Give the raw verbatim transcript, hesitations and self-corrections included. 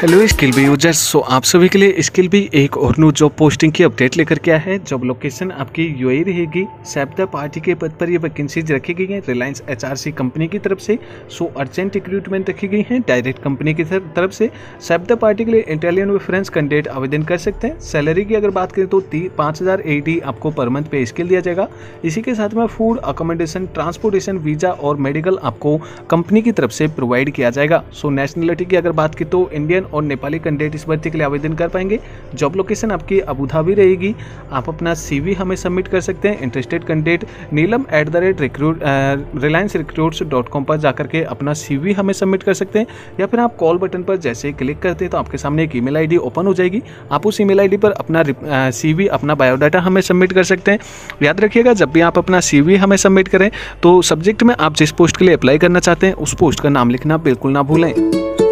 Hello Skillbee users, सो आप सभी के लिए स्किलबी एक और न्यू जॉब पोस्टिंग की अपडेट लेकर के आया है। जॉब लोकेशन आपकी यूएई रहेगी। शेफ द पार्टी के पद पर ये वैकेंसीज रखी गई हैं रिलायंस एचआरसी कंपनी की तरफ से। सो अर्जेंट रिक्रूटमेंट रखी गई हैं डायरेक्ट कंपनी की तरफ से। शेफ द पार्टी के लिए इटालियन व फ्रेंच कैंडिडेट आवेदन कर सकते हैं। सैलरी की अगर बात करें तो पाँच हज़ार एटी आपको पर मंथ पे स्केल दिया जाएगा। इसी के साथ में फूड, अकोमोडेशन, ट्रांसपोर्टेशन, वीज़ा और मेडिकल आपको कंपनी की तरफ से प्रोवाइड किया जाएगा। सो नेशनलिटी की अगर बात की तो इंडियन और नेपाली कैंडिडेट इस भर्ती के लिए आवेदन कर पाएंगे। जॉब लोकेशन आपकी अबू धाबी रहेगी। आप अपना सीवी हमें सबमिट कर सकते हैं। Interested candidate Neelam at the rate recruit Reliance recruits dot com पर जाकर के अपना सीवी हमें सबमिट कर सकते हैं, या फिर आप कॉल बटन पर जैसे क्लिक करते हैं तो आपके सामने एक ईमेल आईडी ओपन हो जाएगी। आप उस ईमेल आईडी पर अपना सीवी, अपना बायोडाटा हमें सबमिट कर सकते हैं। याद रखिएगा, जब भी आप अपना सीवी हमें सबमिट करें तो सब्जेक्ट में आप जिस पोस्ट के लिए अप्लाई करना चाहते हैं उस पोस्ट का नाम लिखना बिल्कुल ना भूलें।